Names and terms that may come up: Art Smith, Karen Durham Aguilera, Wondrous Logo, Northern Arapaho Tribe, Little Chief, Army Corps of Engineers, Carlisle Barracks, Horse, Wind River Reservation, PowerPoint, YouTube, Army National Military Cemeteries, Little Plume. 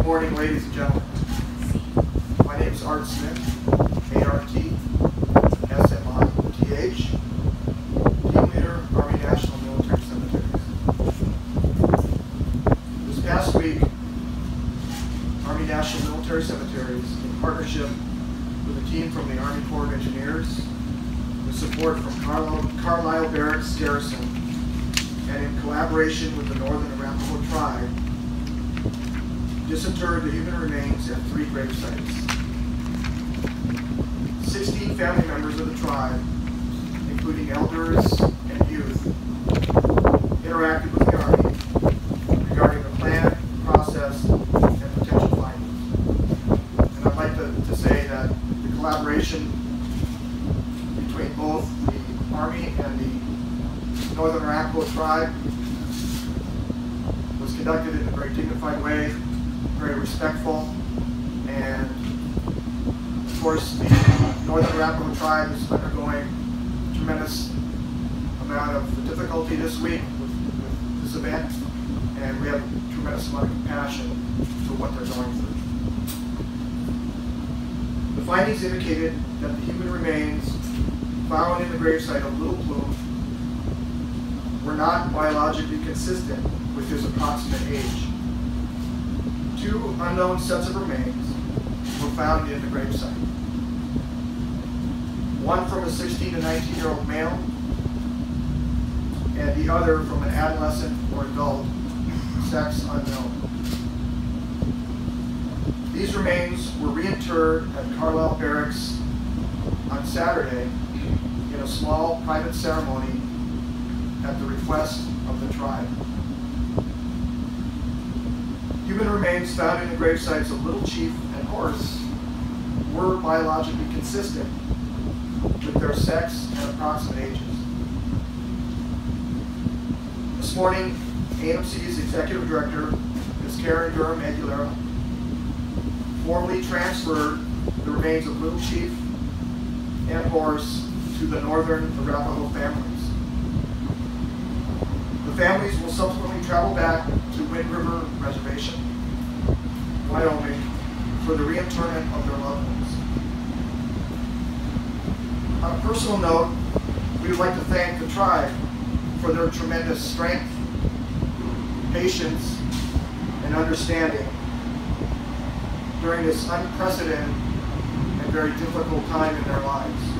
Good morning, ladies and gentlemen. My name is Art Smith, ART, SMITH, Team Leader, Army National Military Cemeteries. This past week, Army National Military Cemeteries, in partnership with a team from the Army Corps of Engineers, with support from Carlisle Barracks Garrison, and in collaboration with the Northern Arapaho Tribe, disinterred the human remains at 3 grave sites. 16 family members of the tribe, including elders and youth, interacted with the Army regarding the plan, process, and potential findings. And I'd like to say that the collaboration between both the Army and the Northern Arapaho Tribe was conducted in a very dignified way, very respectful, and of course the Northern Arapaho Tribe is undergoing a tremendous amount of difficulty this week with this event, and we have a tremendous amount of compassion for what they're going through. The findings indicated that the human remains found in the gravesite of Little Plume were not biologically consistent with his approximate age. 2 unknown sets of remains were found in the gravesite. One from a 16 to 19-year-old male, and the other from an adolescent or adult, sex unknown. These remains were reinterred at Carlisle Barracks on Saturday in a small private ceremony at the request of the tribe. Human remains found in the gravesites of Little Chief and Horse were biologically consistent with their sex and approximate ages. This morning, AMC's Executive Director, Ms. Karen Durham Aguilera, formally transferred the remains of Little Chief and Horse to the Northern Arapaho families. The families will subsequently travel back to Wind River Reservation, Wyoming, for the reinterment of their loved ones. On a personal note, we would like to thank the tribe for their tremendous strength, patience, and understanding during this unprecedented and very difficult time in their lives.